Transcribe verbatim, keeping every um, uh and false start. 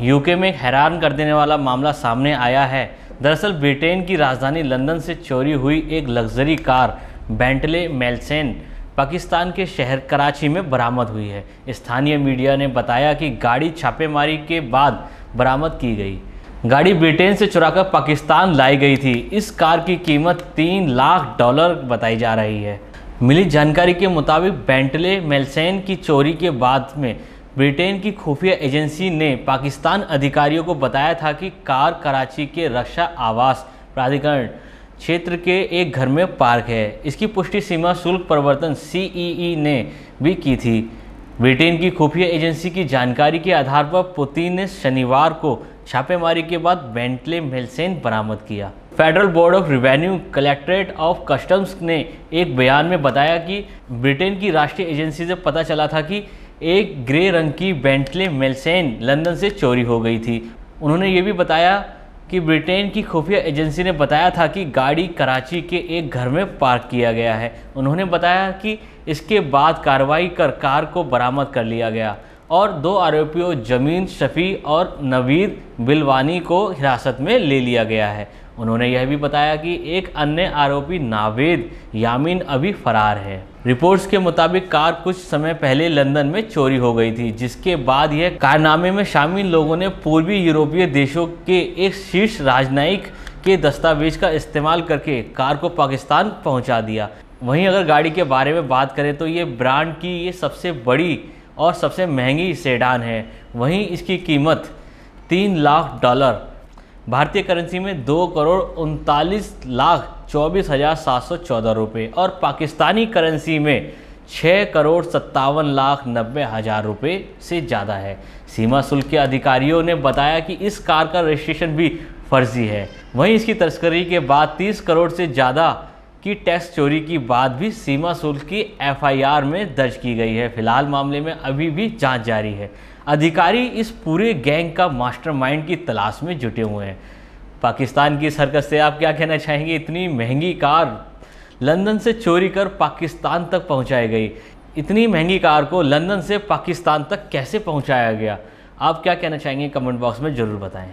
UK में हैरान कर देने वाला मामला सामने आया है। दरअसल ब्रिटेन की राजधानी लंदन से चोरी हुई एक luxury car Bentley Mulsanne Pakistan के शहर कराची में बरामद हुई है। स्थानीय मीडिया ने बताया कि गाड़ी छापेमारी के बाद बरामद की गई। गाड़ी ब्रिटेन से चुराकर पाकिस्तान लाई गई थी। इस कार की कीमत तीन लाख डॉलर बताई जा रही है। मिली जानकारी के मुताबिक बेंटले मेल्सेन की चोरी के बाद में ब्रिटेन की खुफिया एजेंसी ने पाकिस्तान अधिकारियों को बताया था कि कार कराची के रक्षा आवास प्राधिकरण क्षेत्र के एक घर में पार्क है। इसकी पुष्टि सीमा शुल्क प्रवर्तन सी ई ई ने भी की थी। ब्रिटेन की खुफिया एजेंसी की जानकारी के आधार पर पुतिन ने शनिवार को छापेमारी के बाद बेंटले मेल्सेन बरामद किया। Federal board of revenue collectorate of customs ने एक बयान में बताया कि ब्रिटेन की राष्ट्रीय एजेंसी से पता चला था कि एक ग्रे रंग की बेंटले मेल्सेन लंदन से चोरी हो गई थी। उन्होंने ये भी बताया कि ब्रिटेन की खुफिया एजेंसी ने बताया था कि गाड़ी कराची के एक घर में पार्क किया गया है। उन्होंने बताया कि इसके बाद कार्रवाई कर कार को बरामद कर लिया गया और दो आरोपियों जमील शफ़ी और नवीद बिलवानी को हिरासत में ले लिया गया है। उन्होंने यह भी बताया कि एक अन्य आरोपी नावेद यामिन अभी फरार है। रिपोर्ट्स के मुताबिक कार कुछ समय पहले लंदन में चोरी हो गई थी, जिसके बाद यह कारनामे में शामिल लोगों ने पूर्वी यूरोपीय देशों के एक शीर्ष राजनयिक के दस्तावेज का इस्तेमाल करके कार को पाकिस्तान पहुंचा दिया। वहीं अगर गाड़ी के बारे में बात करें तो ये ब्रांड की ये सबसे बड़ी और सबसे महंगी सेडान है। वहीं इसकी कीमत तीन लाख डॉलर भारतीय करेंसी में दो करोड़ उनतालीस लाख चौबीस हज़ार सात सौ चौदह रुपये और पाकिस्तानी करेंसी में छः करोड़ सत्तावन लाख नब्बे हज़ार रुपये से ज़्यादा है। सीमा शुल्क के अधिकारियों ने बताया कि इस कार का रजिस्ट्रेशन भी फर्जी है। वहीं इसकी तस्करी के बाद तीस करोड़ से ज़्यादा की टैक्स चोरी की बात भी सीमा शुल्क की एफ आई आर में दर्ज की गई है। फिलहाल मामले में अभी भी जाँच जारी है। अधिकारी इस पूरे गैंग का मास्टरमाइंड की तलाश में जुटे हुए हैं। पाकिस्तान की इस हरकत से आप क्या कहना चाहेंगे? इतनी महंगी कार लंदन से चोरी कर पाकिस्तान तक पहुंचाई गई। इतनी महंगी कार को लंदन से पाकिस्तान तक कैसे पहुंचाया गया? आप क्या कहना चाहेंगे कमेंट बॉक्स में ज़रूर बताएं।